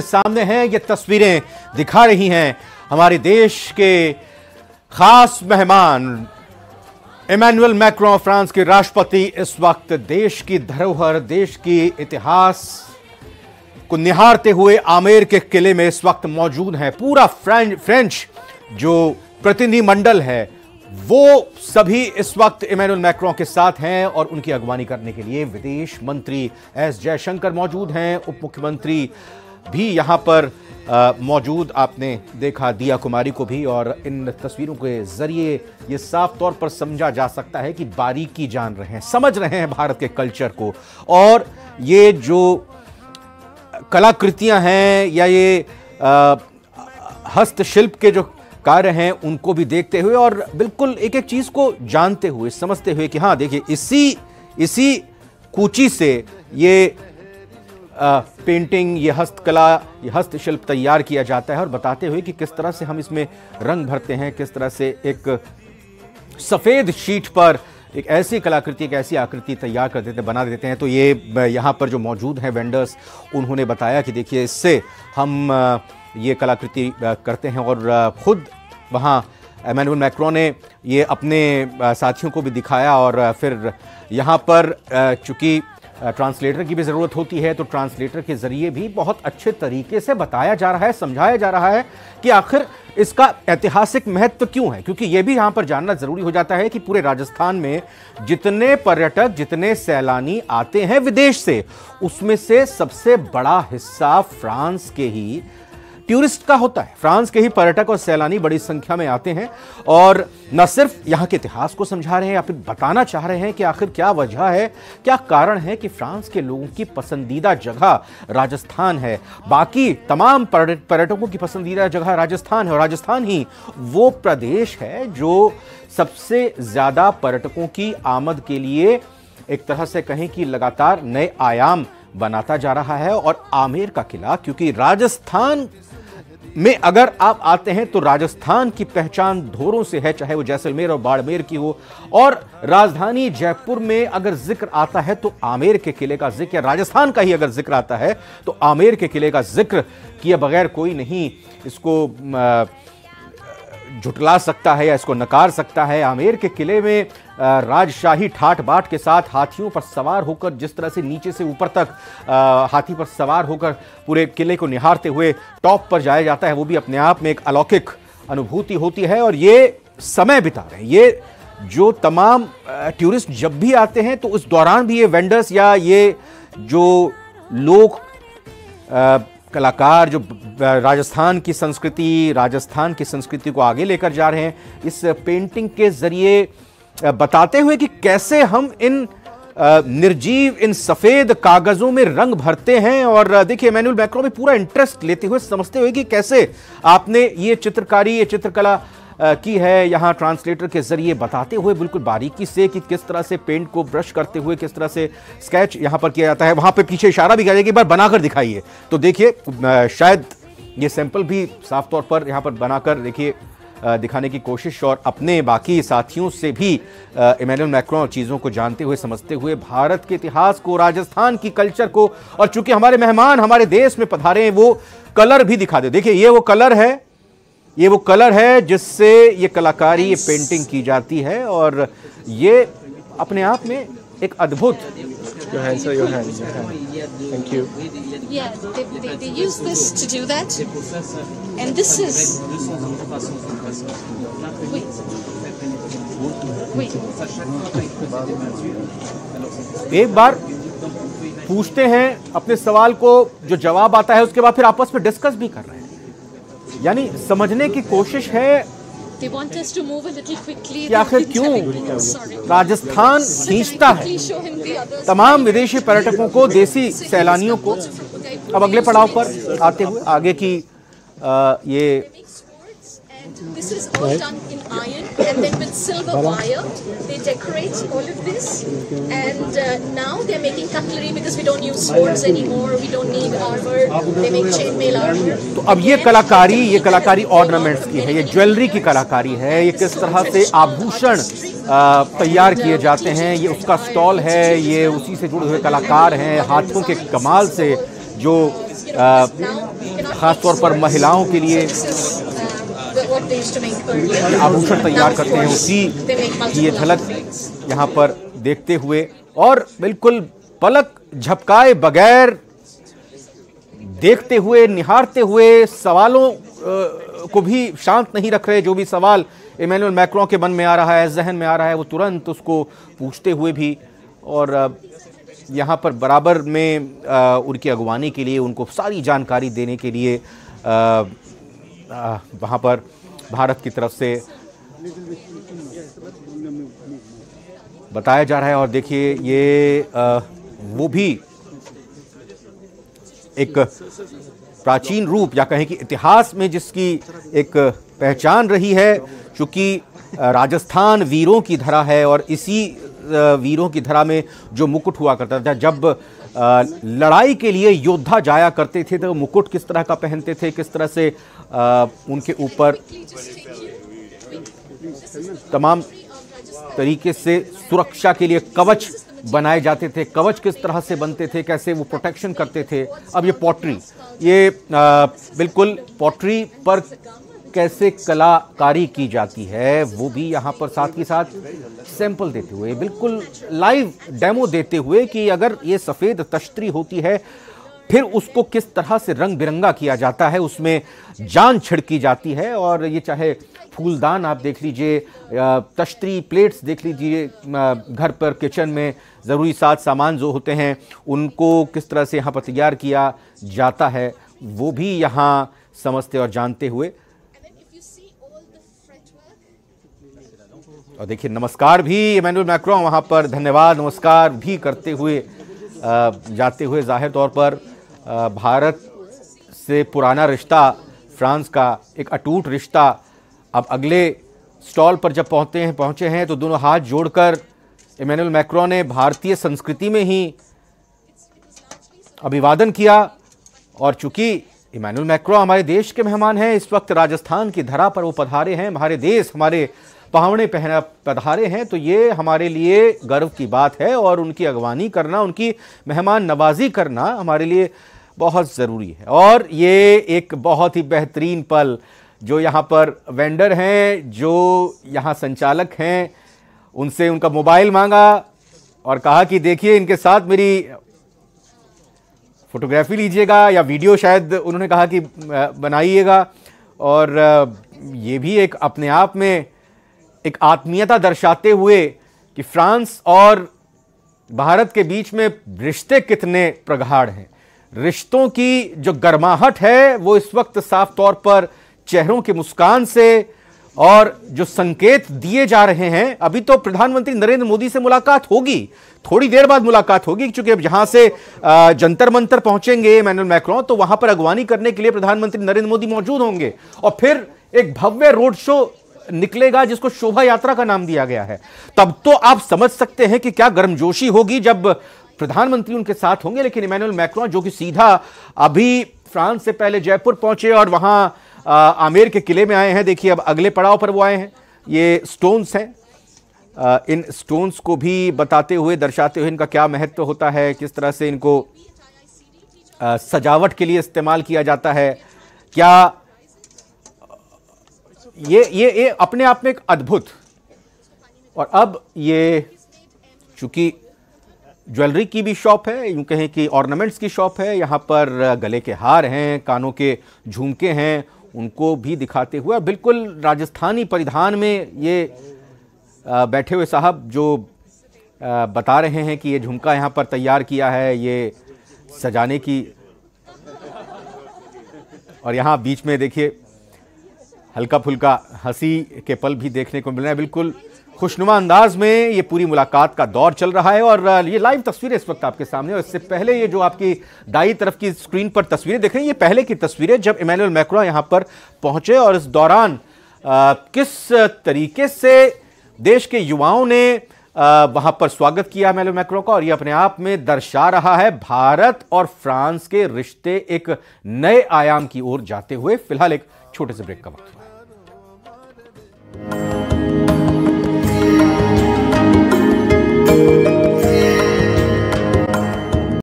सामने हैं ये तस्वीरें दिखा रही हैं हमारे देश के खास मेहमान इमानुएल मैक्रों फ्रांस के राष्ट्रपति इस वक्त देश की धरोहर, देश की इतिहास को निहारते हुए आमेर के किले में इस वक्त मौजूद हैं। पूरा फ्रेंच जो प्रतिनिधिमंडल है वो सभी इस वक्त इमानुएल मैक्रों के साथ हैं और उनकी अगवानी करने के लिए विदेश मंत्री एस जयशंकर मौजूद हैं, उप मुख्यमंत्री भी यहाँ पर मौजूद। आपने देखा दिया कुमारी को भी और इन तस्वीरों के जरिए ये साफ तौर पर समझा जा सकता है कि बारीकी जान रहे हैं, समझ रहे हैं भारत के कल्चर को। और ये जो कलाकृतियाँ हैं या ये हस्तशिल्प के जो कार्य हैं उनको भी देखते हुए और बिल्कुल एक एक चीज़ को जानते हुए, समझते हुए कि हाँ देखिए इसी कूची से ये पेंटिंग, ये हस्तकला, ये हस्तशिल्प तैयार किया जाता है और बताते हुए कि किस तरह से हम इसमें रंग भरते हैं, किस तरह से एक सफ़ेद शीट पर एक ऐसी कलाकृति, एक ऐसी आकृति तैयार कर देते, बना देते हैं। तो ये यहाँ पर जो मौजूद हैं वेंडर्स, उन्होंने बताया कि देखिए इससे हम ये कलाकृति करते हैं और ख़ुद वहाँ इमानुएल मैक्रों ने ये अपने साथियों को भी दिखाया। और फिर यहाँ पर चूँकि ट्रांसलेटर की भी ज़रूरत होती है तो ट्रांसलेटर के ज़रिए भी बहुत अच्छे तरीके से बताया जा रहा है, समझाया जा रहा है कि आखिर इसका ऐतिहासिक महत्व क्यों है, क्योंकि ये भी यहाँ पर जानना ज़रूरी हो जाता है कि पूरे राजस्थान में जितने पर्यटक, जितने सैलानी आते हैं विदेश से, उसमें से सबसे बड़ा हिस्सा फ्रांस के ही टूरिस्ट का होता है। फ्रांस के ही पर्यटक और सैलानी बड़ी संख्या में आते हैं और न सिर्फ यहाँ के इतिहास को समझा रहे हैं या फिर बताना चाह रहे हैं कि आखिर क्या वजह है, क्या कारण है कि फ्रांस के लोगों की पसंदीदा जगह राजस्थान है, बाकी तमाम पर्यटकों की पसंदीदा जगह राजस्थान है और राजस्थान ही वो प्रदेश है जो सबसे ज़्यादा पर्यटकों की आमद के लिए एक तरह से कहें कि लगातार नए आयाम बनाता जा रहा है। और आमेर का किला, क्योंकि राजस्थान में अगर आप आते हैं तो राजस्थान की पहचान धोरों से है, चाहे वो जैसलमेर और बाड़मेर की हो। और राजधानी जयपुर में अगर जिक्र आता है तो आमेर के किले का जिक्र, या राजस्थान का ही अगर जिक्र आता है तो आमेर के किले का जिक्र किए बगैर कोई नहीं इसको झुटला सकता है या इसको नकार सकता है। आमेर के किले में राजशाही ठाट बाट के साथ हाथियों पर सवार होकर, जिस तरह से नीचे से ऊपर तक हाथी पर सवार होकर पूरे किले को निहारते हुए टॉप पर जाया जाता है, वो भी अपने आप में एक अलौकिक अनुभूति होती है। और ये समय बिता रहे हैं ये जो तमाम टूरिस्ट, जब भी आते हैं तो उस दौरान भी ये वेंडर्स या ये जो लोग कलाकार जो राजस्थान की संस्कृति, को आगे लेकर जा रहे हैं, इस पेंटिंग के ज़रिए बताते हुए कि कैसे हम इन निर्जीव, इन सफ़ेद कागज़ों में रंग भरते हैं। और देखिए इमानुएल मैक्रों भी पूरा इंटरेस्ट लेते हुए, समझते हुए कि कैसे आपने ये चित्रकारी, ये चित्रकला की है, यहाँ ट्रांसलेटर के ज़रिए बताते हुए बिल्कुल बारीकी से कि किस तरह से पेंट को ब्रश करते हुए किस तरह से स्केच यहाँ पर किया जाता है। वहाँ पे पीछे इशारा भी किया जाए कि एक बार बनाकर दिखाइए, तो देखिए शायद ये सैंपल भी साफ तौर पर यहाँ पर बनाकर देखिए दिखाने की कोशिश। और अपने बाकी साथियों से भी इमानुएल मैक्रों चीज़ों को जानते हुए, समझते हुए, भारत के इतिहास को, राजस्थान की कल्चर को, और चूँकि हमारे मेहमान हमारे देश में पधारे हैं वो कलर भी दिखा दे। देखिए ये वो कलर है, ये वो कलर है जिससे ये कलाकारी, ये पेंटिंग की जाती है और ये अपने आप में एक अद्भुत एक बार पूछते हैं अपने सवाल को, जो जवाब आता है उसके बाद फिर आपस में डिस्कस भी कर रहे हैं, यानी समझने की कोशिश है कि आखिर क्यों राजस्थान खींचता है तमाम विदेशी पर्यटकों को, देसी सैलानियों को। अब अगले पड़ाव पर आते हुए आगे की ये तो अब ये कलाकारी ऑर्नामेंट्स की है, ये ज्वेलरी की कलाकारी है, ये किस तरह से आभूषण तैयार किए जाते हैं, ये उसका स्टॉल है, ये उसी से जुड़े हुए कलाकार हैं, हाथों के कमाल से जो ख़ासतौर पर महिलाओं के लिए आभूषण तैयार करते हैं, उसी की ये झलक यहाँ पर देखते हुए और बिल्कुल पलक झपकाए बगैर देखते हुए, निहारते हुए, सवालों को भी शांत नहीं रख रहे। जो भी सवाल इमानुएल मैक्रों के मन में आ रहा है, जहन में आ रहा है, वो तुरंत उसको पूछते हुए भी और यहाँ पर बराबर में उनकी अगवानी के लिए, उनको सारी जानकारी देने के लिए वहाँ पर भारत की तरफ से बताया जा रहा है। और देखिए ये वो भी एक प्राचीन रूप या कहें कि इतिहास में जिसकी एक पहचान रही है, चूँकि राजस्थान वीरों की धरा है और इसी वीरों की धरा में जो मुकुट हुआ करता था, जब लड़ाई के लिए योद्धा जाया करते थे तो मुकुट किस तरह का पहनते थे, किस तरह से उनके ऊपर तमाम तरीके से सुरक्षा के लिए कवच बनाए जाते थे, कवच किस तरह से बनते थे, कैसे वो प्रोटेक्शन करते थे। अब ये पॉटरी, ये बिल्कुल पॉटरी पर कैसे कलाकारी की जाती है वो भी यहाँ पर साथ ही साथ सैंपल देते हुए, बिल्कुल लाइव डेमो देते हुए कि अगर ये सफ़ेद तश्तरी होती है फिर उसको किस तरह से रंग बिरंगा किया जाता है, उसमें जान छिड़की जाती है। और ये चाहे फूलदान आप देख लीजिए, तश्तरी प्लेट्स देख लीजिए, घर पर किचन में ज़रूरी साज सामान जो होते हैं उनको किस तरह से यहाँ पर तैयार किया जाता है वो भी यहाँ समझते और जानते हुए। और देखिए नमस्कार भी इमानुएल मैक्रों वहाँ पर धन्यवाद नमस्कार भी करते हुए जाते हुए। जाहिर तौर पर भारत से पुराना रिश्ता, फ्रांस का एक अटूट रिश्ता, अब अगले स्टॉल पर जब पहुँचे हैं तो दोनों हाथ जोड़कर इमानुएल मैक्रों ने भारतीय संस्कृति में ही अभिवादन किया। और चूँकि इमानुएल मैक्रों हमारे देश के मेहमान हैं, इस वक्त राजस्थान की धरा पर वो पधारे हैं, हमारे देश हमारे पावड़े पहना पधारे हैं, तो ये हमारे लिए गर्व की बात है। और उनकी अगवानी करना, उनकी मेहमान नवाजी करना हमारे लिए बहुत ज़रूरी है। और ये एक बहुत ही बेहतरीन पल, जो यहाँ पर वेंडर हैं, जो यहाँ संचालक हैं, उनसे उनका मोबाइल मांगा और कहा कि देखिए इनके साथ मेरी फ़ोटोग्राफी लीजिएगा या वीडियो, शायद उन्होंने कहा कि बनाइएगा। और ये भी एक अपने आप में एक आत्मीयता दर्शाते हुए कि फ्रांस और भारत के बीच में रिश्ते कितने प्रगाढ़ हैं, रिश्तों की जो गर्माहट है वो इस वक्त साफ तौर पर चेहरों की मुस्कान से और जो संकेत दिए जा रहे हैं। अभी तो प्रधानमंत्री नरेंद्र मोदी से मुलाकात होगी, थोड़ी देर बाद मुलाकात होगी, क्योंकि अब यहाँ से जंतर मंतर पहुँचेंगे इमानुएल मैक्रों, तो वहाँ पर अगवानी करने के लिए प्रधानमंत्री नरेंद्र मोदी मौजूद होंगे और फिर एक भव्य रोड शो निकलेगा जिसको शोभा यात्रा का नाम दिया गया है। तब तो आप समझ सकते हैं कि क्या गर्मजोशी होगी जब प्रधानमंत्री उनके साथ होंगे। लेकिन इमानुएल मैक्रों जो कि सीधा अभी फ्रांस से पहले जयपुर पहुंचे और वहां आमेर के किले में आए हैं। देखिए अब अगले पड़ाव पर वो आए हैं, ये स्टोन्स हैं, इन स्टोन्स को भी बताते हुए, दर्शाते हुए इनका क्या महत्व होता है, किस तरह से इनको सजावट के लिए इस्तेमाल किया जाता है। क्या ये अपने आप में एक अद्भुत। और अब ये चूँकि ज्वेलरी की भी शॉप है, यूँ कहें कि ऑर्नामेंट्स की शॉप है, यहाँ पर गले के हार हैं, कानों के झुमके हैं, उनको भी दिखाते हुए बिल्कुल राजस्थानी परिधान में ये बैठे हुए साहब जो बता रहे हैं कि ये झुमका यहाँ पर तैयार किया है, ये सजाने की। और यहाँ बीच में देखिए हल्का फुल्का हंसी के पल भी देखने को मिल रहे हैं। बिल्कुल खुशनुमा अंदाज में ये पूरी मुलाकात का दौर चल रहा है। और ये लाइव तस्वीरें इस वक्त आपके सामने, और इससे पहले ये जो आपकी दाईं तरफ की स्क्रीन पर तस्वीरें देख रहे हैं ये पहले की तस्वीरें जब इमानुएल मैक्रों यहाँ पर पहुँचे। और इस दौरान किस तरीके से देश के युवाओं ने वहाँ पर स्वागत किया इमानुएल मैक्रों का, और ये अपने आप में दर्शा रहा है भारत और फ्रांस के रिश्ते एक नए आयाम की ओर जाते हुए। फिलहाल एक छोटे से ब्रेक का वक्त हुआ है।